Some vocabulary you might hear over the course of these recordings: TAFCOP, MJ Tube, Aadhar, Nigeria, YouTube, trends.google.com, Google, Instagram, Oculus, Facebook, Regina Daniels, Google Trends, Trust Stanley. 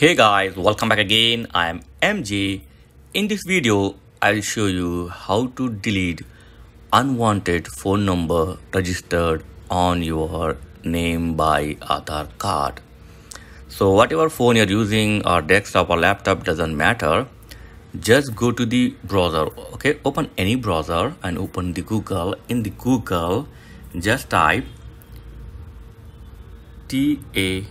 Hey guys, welcome back again. I am MJ. In this video, I'll show you how to delete unwanted phone number registered on your name by Aadhar card. So whatever phone you're using, or desktop or laptop, doesn't matter. Just go to the browser. Okay, open any browser and open the Google. In the Google, just type TAFCOP.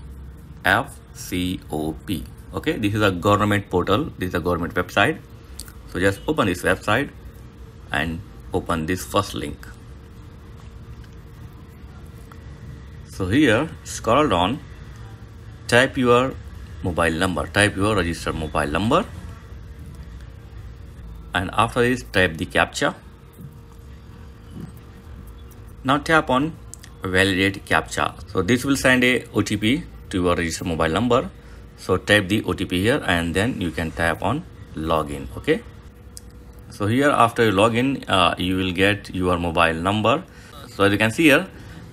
Okay, this is a government portal, this is a government website. So just open this website and open this first link. So here, scroll down, type your mobile number, type your registered mobile number, and after this type the CAPTCHA. Now tap on validate CAPTCHA. So this will send a OTP to your registered mobile number. So type the OTP here and then you can tap on login. Okay, so here after you login, you will get your mobile number. So as you can see here,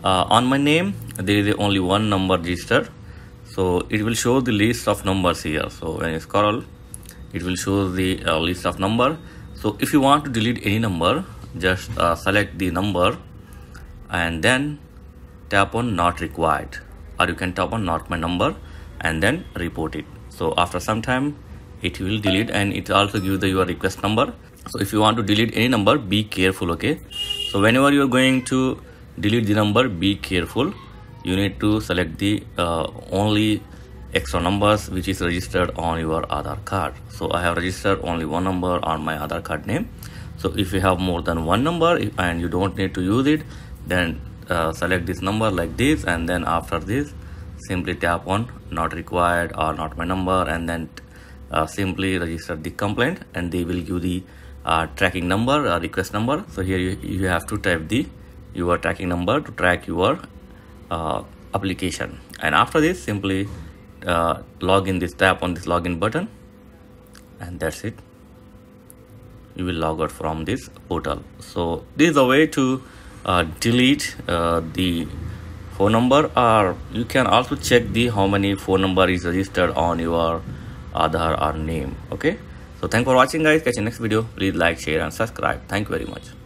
on my name there is only one number registered, so it will show the list of numbers here. So when you scroll, it will show the list of number. So if you want to delete any number, just select the number and then tap on not required, or you can tap on not my number and then report it. So after some time it will delete, and it also gives your request number. So if you want to delete any number, be careful. Okay, so whenever you are going to delete the number, be careful. You need to select the only extra numbers which is registered on your Aadhar card. So I have registered only one number on my Aadhar card name. So if you have more than one number and you don't need to use it, then select this number like this, and then after this simply tap on not required or not my number, and then simply register the complaint, and they will give the tracking number or request number. So here you have to type your tracking number to track your application, and after this simply login this, tap on this login button, and that's it. You will log out from this portal. So this is a way to delete the phone number, or you can also check the how many phone number is registered on your Aadhar or name. Okay, so thank you for watching guys. Catch you next video. Please like, share and subscribe. Thank you very much.